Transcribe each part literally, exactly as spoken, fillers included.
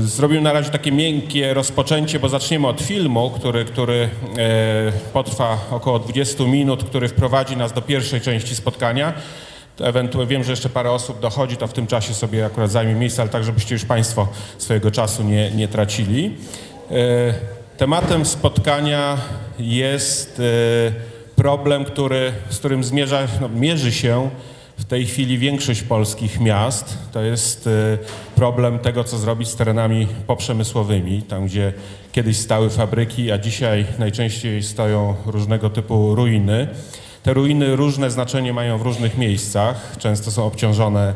Zrobił na razie takie miękkie rozpoczęcie, bo zaczniemy od filmu, który, który potrwa około dwadzieścia minut, który wprowadzi nas do pierwszej części spotkania. Ewentualnie wiem, że jeszcze parę osób dochodzi, to w tym czasie sobie akurat zajmie miejsce, ale tak, żebyście już Państwo swojego czasu nie, nie tracili. Tematem spotkania jest problem, który, z którym zmierza, no, mierzy się w tej chwili większość polskich miast. To jest problem tego, co zrobić z terenami poprzemysłowymi, tam gdzie kiedyś stały fabryki, a dzisiaj najczęściej stoją różnego typu ruiny. Te ruiny różne znaczenie mają w różnych miejscach, często są obciążone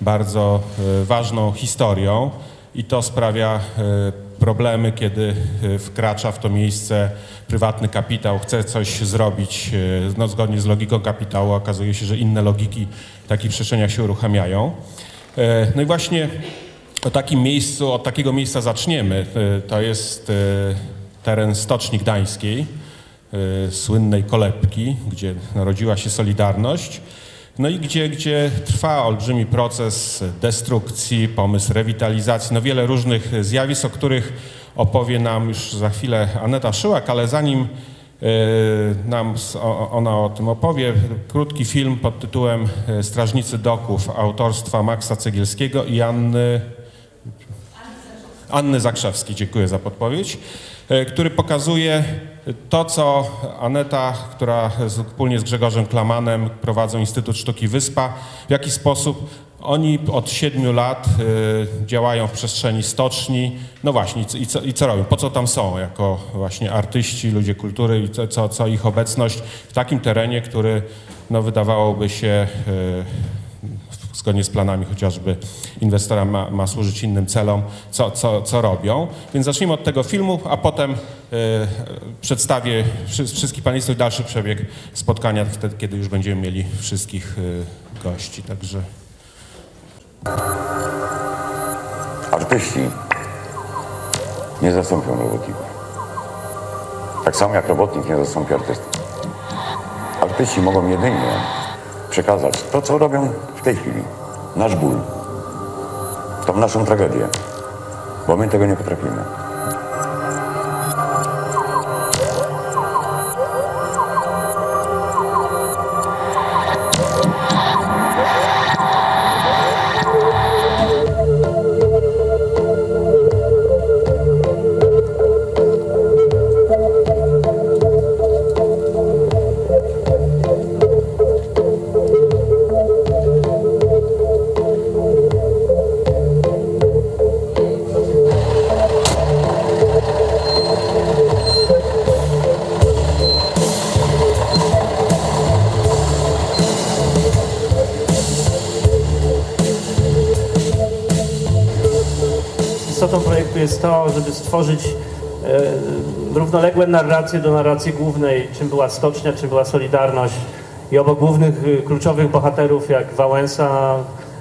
bardzo ważną historią i to sprawia problemy, kiedy wkracza w to miejsce prywatny kapitał, chce coś zrobić, no, zgodnie z logiką kapitału, okazuje się, że inne logiki w takich przestrzeniach się uruchamiają. No i właśnie o takim miejscu, od takiego miejsca zaczniemy. To jest teren Stoczni Gdańskiej, słynnej kolebki, gdzie narodziła się Solidarność, no i gdzie, gdzie trwa olbrzymi proces destrukcji, pomysł rewitalizacji, no wiele różnych zjawisk, o których opowie nam już za chwilę Aneta Szyłak, ale zanim yy, nam o, ona o tym opowie, krótki film pod tytułem Strażnicy Doków autorstwa Maksa Cegielskiego i Anny... Anny Zakrzewski, dziękuję za podpowiedź, który pokazuje to, co Aneta, która wspólnie z Grzegorzem Klamanem prowadzą Instytut Sztuki Wyspa, w jaki sposób oni od siedmiu lat działają w przestrzeni stoczni. No właśnie, i co, i co robią? Po co tam są jako właśnie artyści, ludzie kultury i co, co ich obecność w takim terenie, który no, wydawałoby się zgodnie z planami chociażby inwestora ma, ma służyć innym celom, co, co, co robią. Więc zacznijmy od tego filmu, a potem y, przedstawię wszy, wszystkich panelistów i dalszy przebieg spotkania wtedy, kiedy już będziemy mieli wszystkich y, gości. Także... Artyści nie zastąpią robotnika. Tak samo jak robotnik nie zastąpi artystów. Artyści mogą jedynie przekazać to, co robią w tej chwili. Nasz ból. Tą naszą tragedię. Bo my tego nie potrafimy. Jest to, żeby stworzyć e, równoległe narracje do narracji głównej, czym była Stocznia, czym była Solidarność. I obok głównych, e, kluczowych bohaterów jak Wałęsa,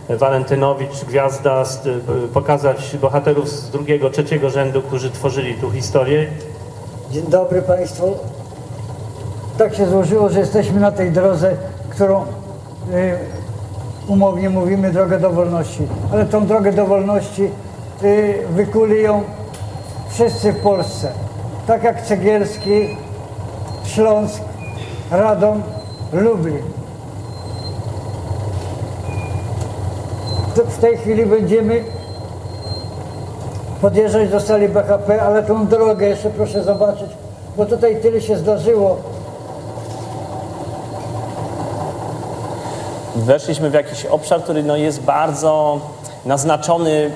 Walentynowicz, Gwiazda, st, e, pokazać bohaterów z drugiego, trzeciego rzędu, którzy tworzyli tu historię. Dzień dobry Państwu. Tak się złożyło, że jesteśmy na tej drodze, którą e, umownie mówimy drogę do wolności. Ale tą drogę do wolności wykuli ją wszyscy w Polsce. Tak jak Cegielski, Śląsk, Radom, Lublin. W tej chwili będziemy podjeżdżać do sali B H P, ale tą drogę jeszcze proszę zobaczyć, bo tutaj tyle się zdarzyło. Weszliśmy w jakiś obszar, który no jest bardzo naznaczony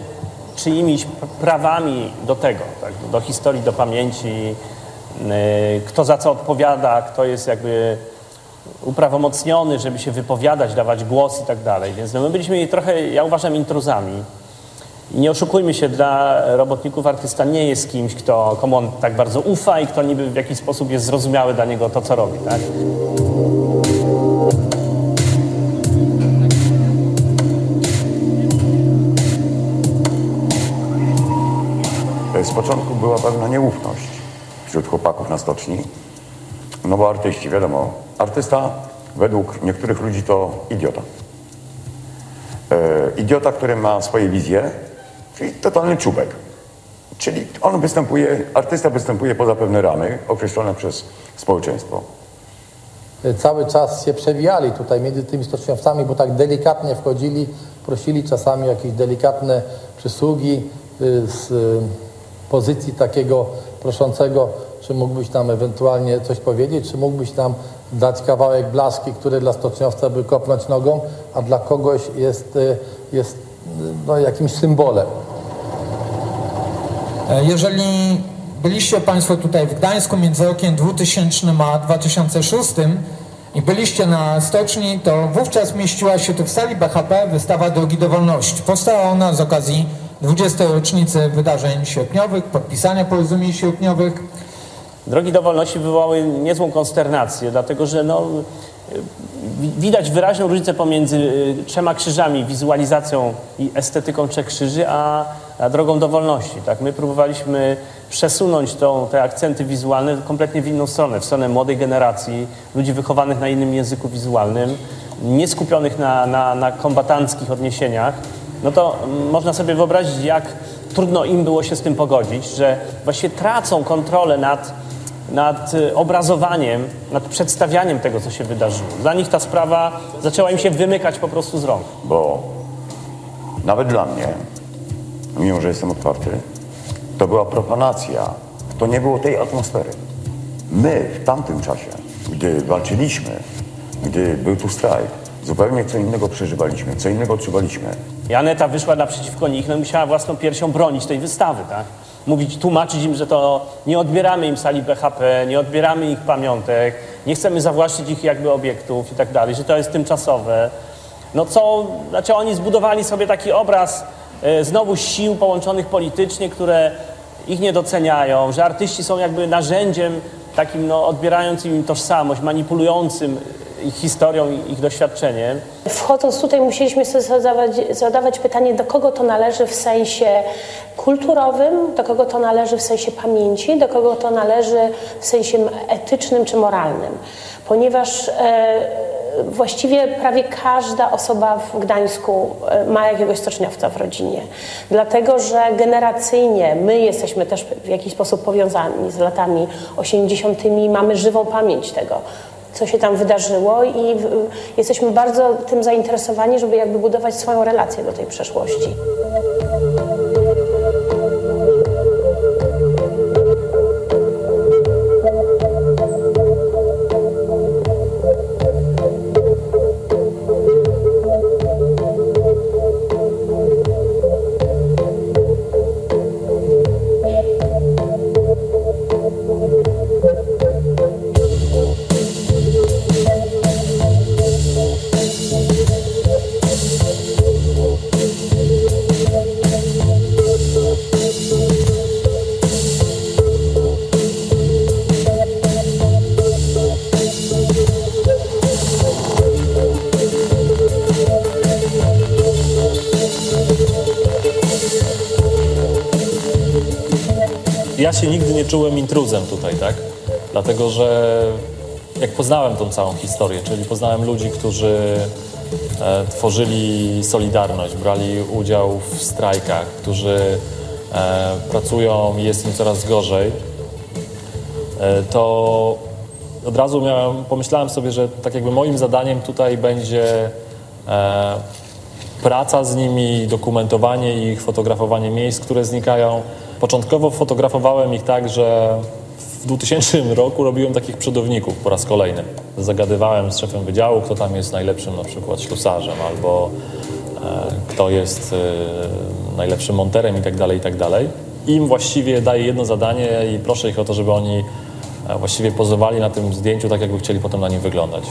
czyimiś prawami do tego, tak, do historii, do pamięci, kto za co odpowiada, kto jest jakby uprawomocniony, żeby się wypowiadać, dawać głos i tak dalej. Więc no my byliśmy trochę, ja uważam, intruzami. I nie oszukujmy się, dla robotników artysta nie jest kimś, kto, komu on tak bardzo ufa i kto niby w jakiś sposób jest zrozumiały dla niego to, co robi. Tak? Z początku była pewna nieufność wśród chłopaków na stoczni, no bo artyści, wiadomo, artysta według niektórych ludzi to idiota. E, idiota, który ma swoje wizje, czyli totalny czubek. Czyli on występuje, artysta występuje poza pewne ramy określone przez społeczeństwo. Cały czas się przewijali tutaj między tymi stoczniowcami, bo tak delikatnie wchodzili, prosili czasami jakieś delikatne przysługi z pozycji takiego proszącego, czy mógłbyś nam ewentualnie coś powiedzieć, czy mógłbyś nam dać kawałek blaszki, który dla stoczniowca by kopnąć nogą, a dla kogoś jest, jest no, jakimś symbolem. Jeżeli byliście Państwo tutaj w Gdańsku między rokiem dwutysięcznym a dwa tysiące szóstym i byliście na stoczni, to wówczas mieściła się tu w sali B H P wystawa Drogi do Wolności. Powstała ona z okazji dwudziestej rocznicy wydarzeń sierpniowych, podpisania porozumień sierpniowych. Drogi do Wolności wywołały niezłą konsternację, dlatego że no, widać wyraźną różnicę pomiędzy trzema krzyżami, wizualizacją i estetyką trzech krzyży, a, a drogą do wolności. Tak? My próbowaliśmy przesunąć tą, te akcenty wizualne kompletnie w inną stronę, w stronę młodej generacji, ludzi wychowanych na innym języku wizualnym, nieskupionych na, na, na kombatanckich odniesieniach. No to można sobie wyobrazić, jak trudno im było się z tym pogodzić, że właśnie tracą kontrolę nad, nad obrazowaniem, nad przedstawianiem tego, co się wydarzyło. Dla nich ta sprawa zaczęła im się wymykać po prostu z rąk. Bo nawet dla mnie, mimo że jestem otwarty, to była profanacja. To nie było tej atmosfery. My w tamtym czasie, gdy walczyliśmy, gdy był tu strajk, zupełnie co innego przeżywaliśmy, co innego odczuwaliśmy. I Aneta wyszła naprzeciwko nich, no i musiała własną piersią bronić tej wystawy, tak? Mówić, tłumaczyć im, że to nie odbieramy im sali B H P, nie odbieramy ich pamiątek, nie chcemy zawłaszczyć ich jakby obiektów i tak dalej, że to jest tymczasowe. No co, znaczy oni zbudowali sobie taki obraz y, znowu sił połączonych politycznie, które ich nie doceniają, że artyści są jakby narzędziem takim, no, odbierającym im tożsamość, manipulującym ich historią, ich doświadczeniem. Wchodząc tutaj musieliśmy sobie zadawać, zadawać pytanie, do kogo to należy w sensie kulturowym, do kogo to należy w sensie pamięci, do kogo to należy w sensie etycznym czy moralnym. Ponieważ e, właściwie prawie każda osoba w Gdańsku ma jakiegoś stoczniowca w rodzinie. Dlatego, że generacyjnie my jesteśmy też w jakiś sposób powiązani z latami osiemdziesiątymi, mamy żywą pamięć tego, co się tam wydarzyło i jesteśmy bardzo tym zainteresowani, żeby jakby budować swoją relację do tej przeszłości. Ja się nigdy nie czułem intruzem tutaj, tak? Dlatego, że jak poznałem tą całą historię, czyli poznałem ludzi, którzy e, tworzyli Solidarność, brali udział w strajkach, którzy e, pracują i jest im coraz gorzej, e, to od razu miałem, pomyślałem sobie, że tak jakby moim zadaniem tutaj będzie e, praca z nimi, dokumentowanie ich, fotografowanie miejsc, które znikają. Początkowo fotografowałem ich tak, że w dwutysięcznym roku robiłem takich przodowników po raz kolejny. Zagadywałem z szefem wydziału, kto tam jest najlepszym na przykład ślusarzem, albo e, kto jest e, najlepszym monterem i tak dalej, i tak dalej. Im właściwie daję jedno zadanie i proszę ich o to, żeby oni właściwie pozowali na tym zdjęciu tak, jakby chcieli potem na nim wyglądać.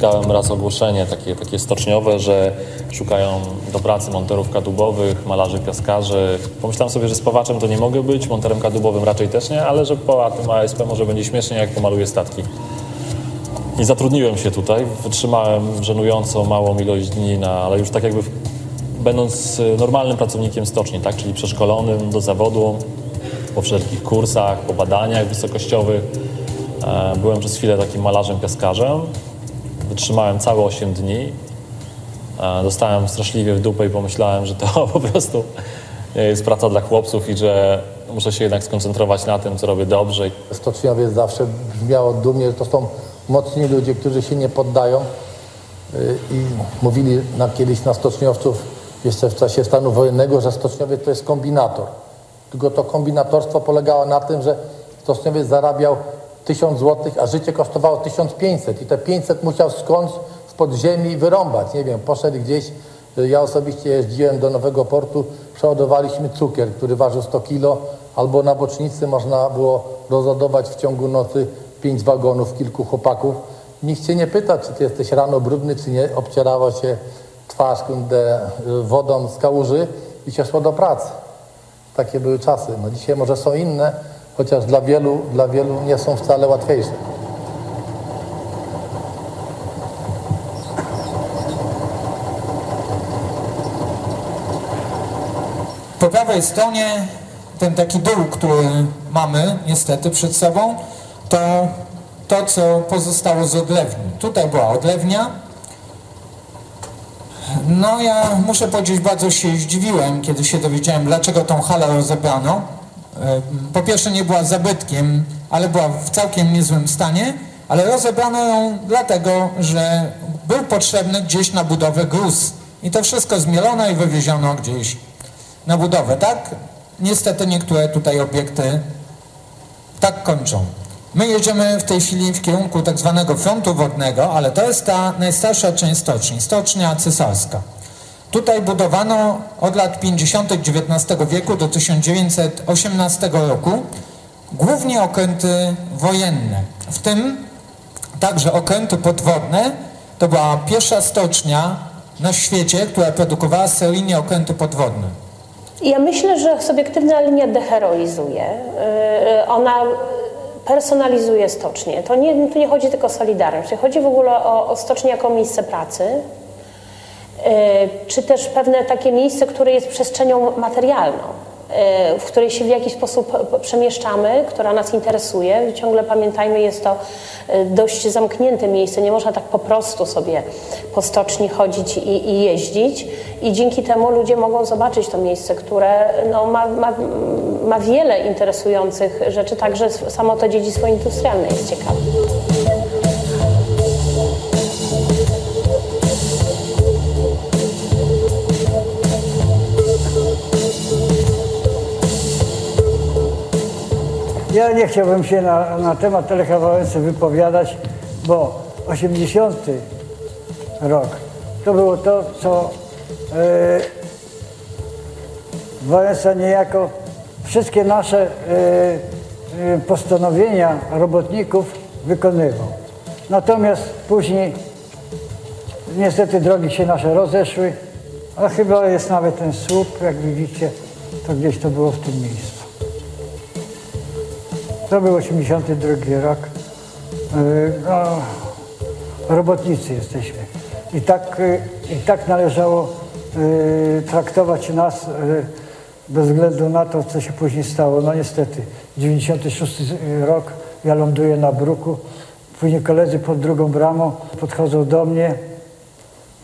Spotkałem raz ogłoszenie takie, takie stoczniowe, że szukają do pracy monterów kadłubowych, malarzy, piaskarzy. Pomyślałem sobie, że spawaczem to nie mogę być, monterem kadłubowym raczej też nie, ale że po tym A S P może będzie śmiesznie, jak pomaluję statki. I zatrudniłem się tutaj, wytrzymałem żenująco małą ilość dni, na, ale już tak jakby będąc normalnym pracownikiem stoczni, tak, czyli przeszkolonym do zawodu, po wszelkich kursach, po badaniach wysokościowych. Byłem przez chwilę takim malarzem, piaskarzem. Wytrzymałem całe osiem dni. Dostałem straszliwie w dupę i pomyślałem, że to po prostu jest praca dla chłopców i że muszę się jednak skoncentrować na tym, co robię dobrze. Stoczniowiec zawsze brzmiało dumnie, że to są mocni ludzie, którzy się nie poddają. I mówili nam kiedyś na stoczniowców jeszcze w czasie stanu wojennego, że stoczniowiec to jest kombinator. Tylko to kombinatorstwo polegało na tym, że stoczniowiec zarabiał tysiąc złotych, a życie kosztowało tysiąc pięćset i te pięćset musiał skądś z podziemi wyrąbać. Nie wiem, poszedł gdzieś, ja osobiście jeździłem do Nowego Portu, przeładowaliśmy cukier, który ważył sto kilo, albo na bocznicy można było rozładować w ciągu nocy pięć wagonów, kilku chłopaków. Nikt cię nie pyta, czy ty jesteś rano brudny, czy nie. Obcierało się twarz wodą z kałuży i się szło do pracy. Takie były czasy. No dzisiaj może są inne, chociaż dla wielu, dla wielu nie są wcale łatwiejsze. Po prawej stronie ten taki dół, który mamy niestety przed sobą, to to, co pozostało z odlewni. Tutaj była odlewnia. No ja muszę powiedzieć, bardzo się zdziwiłem, kiedy się dowiedziałem, dlaczego tą halę rozebrano. Po pierwsze nie była zabytkiem, ale była w całkiem niezłym stanie, ale rozebrano ją dlatego, że był potrzebny gdzieś na budowę gruz. I to wszystko zmielono i wywieziono gdzieś na budowę, tak? Niestety niektóre tutaj obiekty tak kończą. My jedziemy w tej chwili w kierunku tak zwanego frontu wodnego, ale to jest ta najstarsza część stoczni, Stocznia Cesarska. Tutaj budowano od lat pięćdziesiątych dziewiętnastego wieku do tysiąc dziewięćset osiemnastego roku głównie okręty wojenne, w tym także okręty podwodne. To była pierwsza stocznia na świecie, która produkowała seryjnie okręty podwodne. Ja myślę, że subiektywna linia deheroizuje. Yy, ona... personalizuje stocznię. To nie, tu nie chodzi tylko o Solidarność, chodzi w ogóle o, o stocznię jako miejsce pracy, yy, czy też pewne takie miejsce, które jest przestrzenią materialną, yy, w której się w jakiś sposób przemieszczamy, która nas interesuje. Ciągle pamiętajmy, jest to dość zamknięte miejsce, nie można tak po prostu sobie po stoczni chodzić i, i jeździć. I dzięki temu ludzie mogą zobaczyć to miejsce, które no, ma, ma, ma wiele interesujących rzeczy, także samo to dziedzictwo industrialne jest ciekawe. Ja nie chciałbym się na, na temat Lecha Wałęsy wypowiadać, bo osiemdziesiąty rok to było to, co Yy, Wałęsa niejako wszystkie nasze yy, yy, postanowienia robotników wykonywał. Natomiast później niestety drogi się nasze rozeszły, a chyba jest nawet ten słup, jak widzicie, to gdzieś to było w tym miejscu. To był osiemdziesiąty drugi rok. Yy, no, robotnicy jesteśmy. I tak, yy, i tak należało Yy, traktować nas yy, bez względu na to, co się później stało. No niestety, dziewięćdziesiąty szósty rok, ja ląduję na bruku, później koledzy pod drugą bramą podchodzą do mnie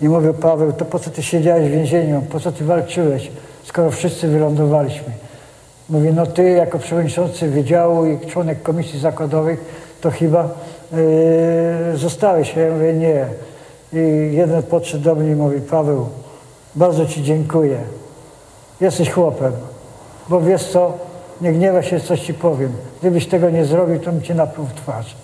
i mówią: Paweł, to po co ty siedziałeś w więzieniu, po co ty walczyłeś, skoro wszyscy wylądowaliśmy? Mówię: no ty jako przewodniczący wydziału i członek komisji zakładowej, to chyba yy, zostałeś. Ja mówię: nie. I jeden podszedł do mnie i mówi: Paweł, bardzo ci dziękuję. Jesteś chłopem, bo wiesz co, nie gniewaj się, coś ci powiem. Gdybyś tego nie zrobił, to bym cię napluł w twarz.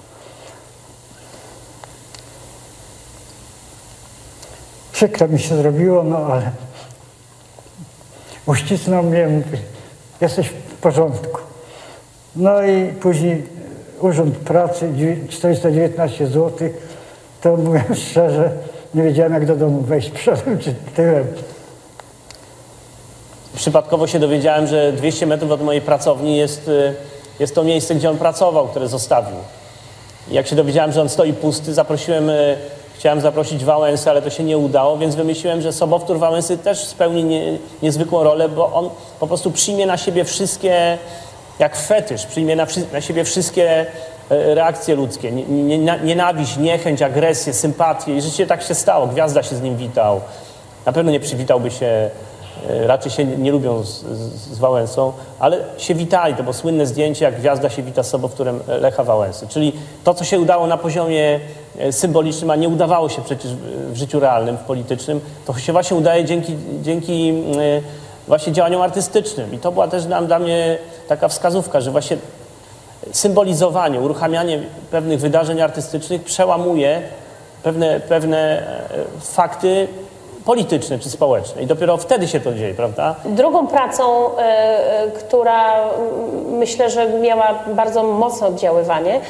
Przykro mi się zrobiło, no ale uścisnął mnie, mówi: jesteś w porządku. No i później Urząd Pracy, czterysta dziewiętnaście złotych, to mówiąc szczerze, nie wiedziałem, jak do domu wejść przodem czy tyłem. Przypadkowo się dowiedziałem, że dwieście metrów od mojej pracowni jest, jest to miejsce, gdzie on pracował, które zostawił. Jak się dowiedziałem, że on stoi pusty, zaprosiłem, chciałem zaprosić Wałęsę, ale to się nie udało, więc wymyśliłem, że sobowtór Wałęsy też spełni nie, niezwykłą rolę, bo on po prostu przyjmie na siebie wszystkie, jak fetysz, przyjmie na, na siebie wszystkie reakcje ludzkie, nienawiść, niechęć, agresję, sympatię i życie tak się stało. Gwiazda się z nim witał. Na pewno nie przywitałby się, raczej się nie lubią z, z Wałęsą, ale się witali. To było słynne zdjęcie, jak Gwiazda się wita z sobowtórem Lecha Wałęsy. Czyli to, co się udało na poziomie symbolicznym, a nie udawało się przecież w życiu realnym, w politycznym, to się właśnie udaje dzięki, dzięki właśnie działaniom artystycznym. I to była też dla mnie taka wskazówka, że właśnie symbolizowanie, uruchamianie pewnych wydarzeń artystycznych przełamuje pewne, pewne fakty polityczne czy społeczne. I dopiero wtedy się to dzieje, prawda? Drugą pracą, y, która myślę, że miała bardzo mocne oddziaływanie,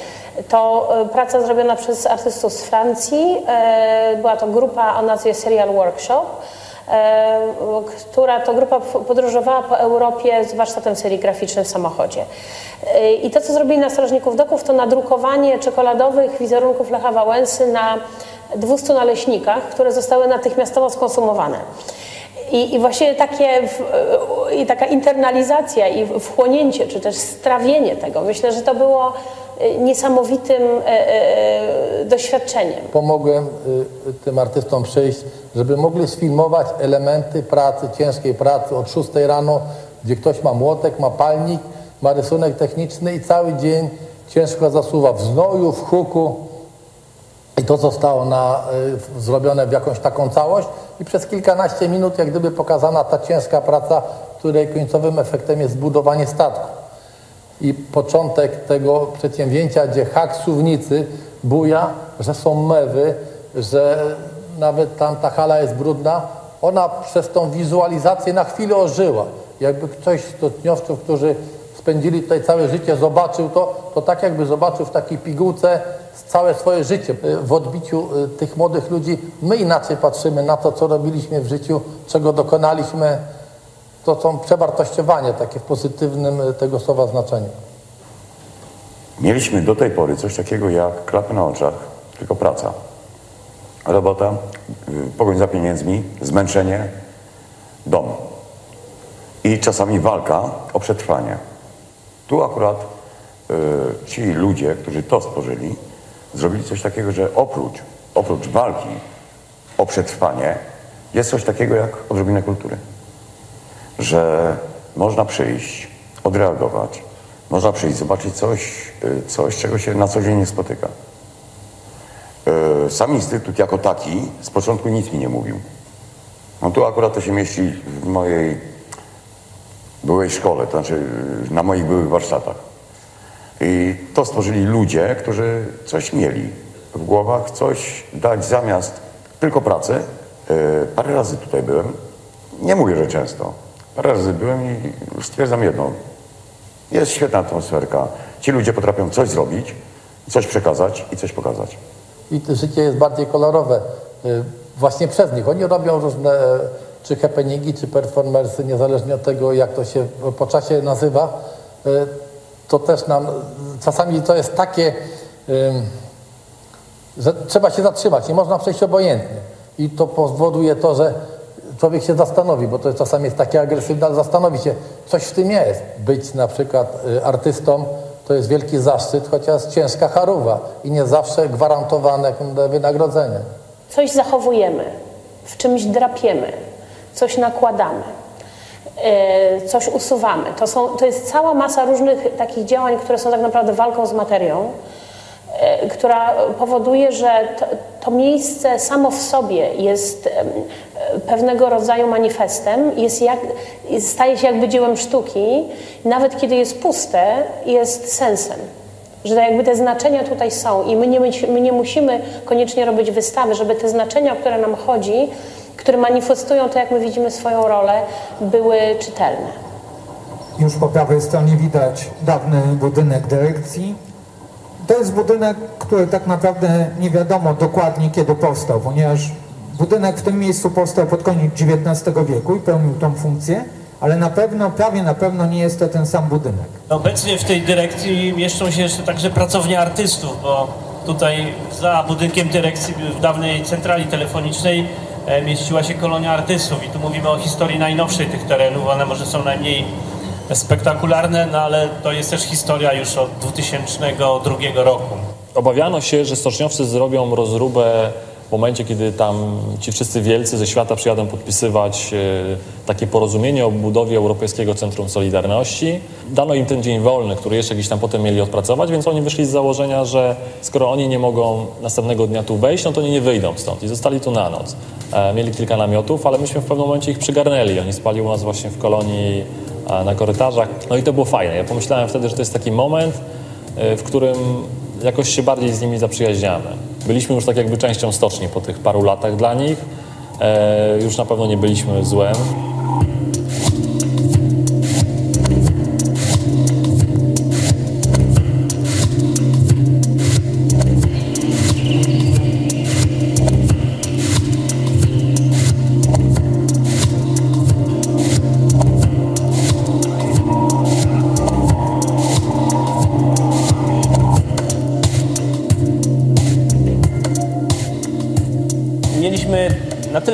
to praca zrobiona przez artystów z Francji. Y, była to grupa o nazwie Serial Workshop, która to grupa podróżowała po Europie z warsztatem serigraficznym w samochodzie. I to, co zrobili na Strażników Doków, to nadrukowanie czekoladowych wizerunków Lecha Wałęsy na dwustu naleśnikach, które zostały natychmiastowo skonsumowane. I, i właśnie takie, w, i taka internalizacja i wchłonięcie, czy też strawienie tego, myślę, że to było niesamowitym e, e, doświadczeniem. Pomogłem y, tym artystom przyjść, żeby mogli sfilmować elementy pracy, ciężkiej pracy od szóstej rano, gdzie ktoś ma młotek, ma palnik, ma rysunek techniczny i cały dzień ciężko zasuwa w znoju, w huku. I to zostało na, y, zrobione w jakąś taką całość i przez kilkanaście minut jak gdyby pokazana ta ciężka praca, której końcowym efektem jest zbudowanie statku. I początek tego przedsięwzięcia, gdzie haksownicy buja, że są mewy, że nawet tam ta hala jest brudna, ona przez tą wizualizację na chwilę ożyła. Jakby ktoś z stoczniowców, którzy spędzili tutaj całe życie, zobaczył to, to tak jakby zobaczył w takiej pigułce całe swoje życie. W odbiciu tych młodych ludzi my inaczej patrzymy na to, co robiliśmy w życiu, czego dokonaliśmy. To są przewartościowanie, takie w pozytywnym tego słowa znaczeniu. Mieliśmy do tej pory coś takiego jak klapy na oczach, tylko praca. Robota, pogoń za pieniędzmi, zmęczenie, dom. I czasami walka o przetrwanie. Tu akurat y, ci ludzie, którzy to stworzyli, zrobili coś takiego, że oprócz, oprócz walki o przetrwanie jest coś takiego jak odrobina kultury. Że można przyjść, odreagować, można przyjść, zobaczyć coś, coś, czego się na co dzień nie spotyka. Sam instytut jako taki z początku nic mi nie mówił. No tu akurat to się mieści w mojej byłej szkole, to znaczy na moich byłych warsztatach. I to stworzyli ludzie, którzy coś mieli w głowach, coś dać zamiast tylko pracy. Parę razy tutaj byłem, nie mówię, że często. Parę razy byłem i stwierdzam jedno. Jest świetna atmosferka. Ci ludzie potrafią coś zrobić, coś przekazać i coś pokazać. I to życie jest bardziej kolorowe. Właśnie przez nich. Oni robią różne czy happeningi, czy performersy, niezależnie od tego, jak to się po czasie nazywa. To też nam czasami to jest takie, że trzeba się zatrzymać. Nie można przejść obojętnie. I to powoduje to, że człowiek się zastanowi, bo to czasami jest takie agresywne, ale zastanowi się, coś w tym jest. Być na przykład artystą to jest wielki zaszczyt, chociaż ciężka charówa i nie zawsze gwarantowane wynagrodzenie. Coś zachowujemy, w czymś drapiemy, coś nakładamy, coś usuwamy. To, są, to jest cała masa różnych takich działań, które są tak naprawdę walką z materią, która powoduje, że to, to miejsce samo w sobie jest pewnego rodzaju manifestem, jest jak, staje się jakby dziełem sztuki. Nawet kiedy jest puste, jest sensem. Że jakby te znaczenia tutaj są i my nie, my nie musimy koniecznie robić wystawy, żeby te znaczenia, o które nam chodzi, które manifestują to, jak my widzimy swoją rolę, były czytelne. Już po prawej stronie widać dawny budynek dyrekcji. To jest budynek, który tak naprawdę nie wiadomo dokładnie kiedy powstał, ponieważ budynek w tym miejscu powstał pod koniec dziewiętnastego wieku i pełnił tą funkcję, ale na pewno, prawie na pewno nie jest to ten sam budynek. Obecnie w tej dyrekcji mieszczą się jeszcze także pracownie artystów, bo tutaj za budynkiem dyrekcji w dawnej centrali telefonicznej mieściła się kolonia artystów i tu mówimy o historii najnowszej tych terenów. One może są najmniej spektakularne, no ale to jest też historia już od dwa tysiące drugiego roku. Obawiano się, że stoczniowcy zrobią rozróbę w momencie, kiedy tam ci wszyscy wielcy ze świata przyjadą podpisywać takie porozumienie o budowie Europejskiego Centrum Solidarności. Dano im ten dzień wolny, który jeszcze gdzieś tam potem mieli odpracować, więc oni wyszli z założenia, że skoro oni nie mogą następnego dnia tu wejść, no to oni nie wyjdą stąd i zostali tu na noc. Mieli kilka namiotów, ale myśmy w pewnym momencie ich przygarnęli. Oni spali u nas właśnie w kolonii na korytarzach. No i to było fajne. Ja pomyślałem wtedy, że to jest taki moment, w którym jakoś się bardziej z nimi zaprzyjaźniamy. Byliśmy już tak jakby częścią stoczni po tych paru latach dla nich. E, już na pewno nie byliśmy złem.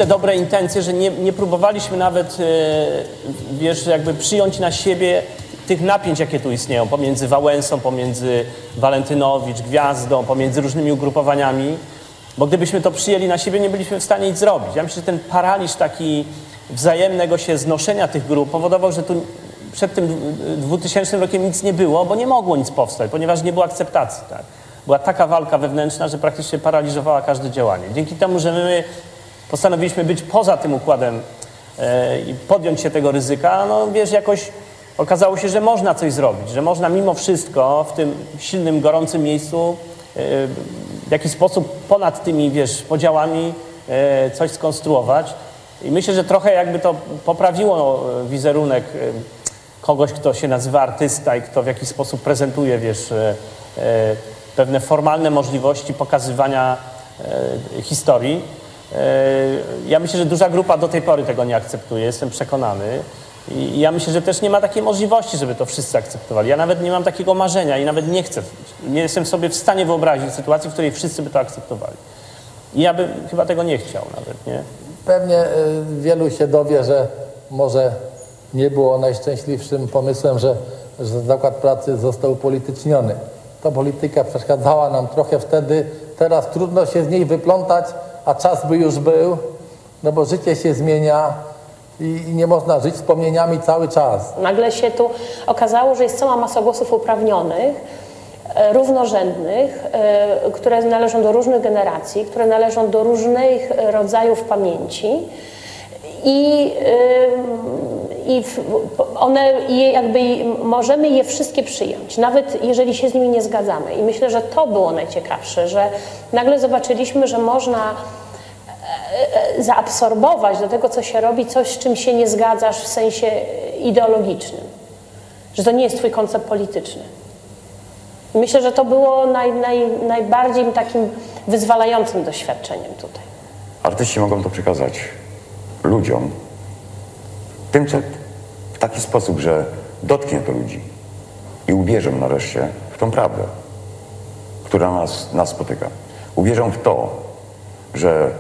Dobre intencje, że nie, nie próbowaliśmy nawet yy, wiesz, jakby przyjąć na siebie tych napięć, jakie tu istnieją pomiędzy Wałęsą, pomiędzy Walentynowicz, Gwiazdą, pomiędzy różnymi ugrupowaniami, bo gdybyśmy to przyjęli na siebie, nie byliśmy w stanie nic zrobić. Ja myślę, że ten paraliż taki wzajemnego się znoszenia tych grup powodował, że tu przed tym dwutysięcznym rokiem nic nie było, bo nie mogło nic powstać, ponieważ nie było akceptacji. Tak? Była taka walka wewnętrzna, że praktycznie paraliżowała każde działanie. Dzięki temu, że my postanowiliśmy być poza tym układem e, i podjąć się tego ryzyka, no wiesz, jakoś okazało się, że można coś zrobić, że można mimo wszystko w tym silnym, gorącym miejscu e, w jakiś sposób ponad tymi, wiesz, podziałami e, coś skonstruować. I myślę, że trochę jakby to poprawiło wizerunek e, kogoś, kto się nazywa artysta i kto w jakiś sposób prezentuje, wiesz, e, e, pewne formalne możliwości pokazywania e, historii. Ja myślę, że duża grupa do tej pory tego nie akceptuje, jestem przekonany. I ja myślę, że też nie ma takiej możliwości, żeby to wszyscy akceptowali. Ja nawet nie mam takiego marzenia i nawet nie chcę, nie jestem sobie w stanie wyobrazić sytuacji, w której wszyscy by to akceptowali. I ja bym chyba tego nie chciał nawet, nie? Pewnie wielu się dowie, że może nie było najszczęśliwszym pomysłem, że, że zakład pracy został upolityczniony. Ta polityka przeszkadzała nam trochę wtedy, teraz trudno się z niej wyplątać, a czas by już był, no bo życie się zmienia i, i nie można żyć wspomnieniami cały czas. Nagle się tu okazało, że jest cała masa głosów uprawnionych, równorzędnych, które należą do różnych generacji, które należą do różnych rodzajów pamięci i, i one jakby możemy je wszystkie przyjąć, nawet jeżeli się z nimi nie zgadzamy. I myślę, że to było najciekawsze, że nagle zobaczyliśmy, że można zaabsorbować do tego, co się robi, coś, z czym się nie zgadzasz w sensie ideologicznym. Że to nie jest twój koncept polityczny. I myślę, że to było naj, naj, najbardziej takim wyzwalającym doświadczeniem tutaj. Artyści mogą to przekazać ludziom. Tym, co w taki sposób, że dotknie to ludzi i uwierzą nareszcie w tą prawdę, która nas, nas spotyka. Uwierzą w to, że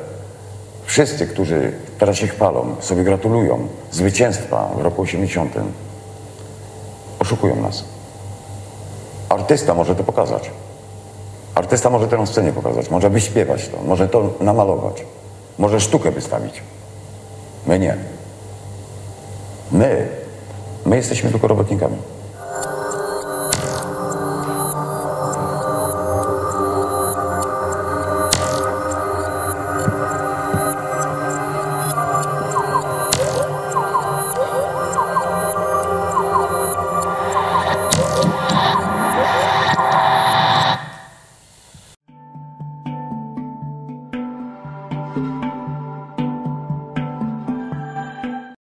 wszyscy, którzy teraz się chwalą, sobie gratulują zwycięstwa w roku osiemdziesiątym, oszukują nas. Artysta może to pokazać. Artysta może tę scenę pokazać, może wyśpiewać to, może to namalować, może sztukę wystawić. My nie. My, my jesteśmy tylko robotnikami.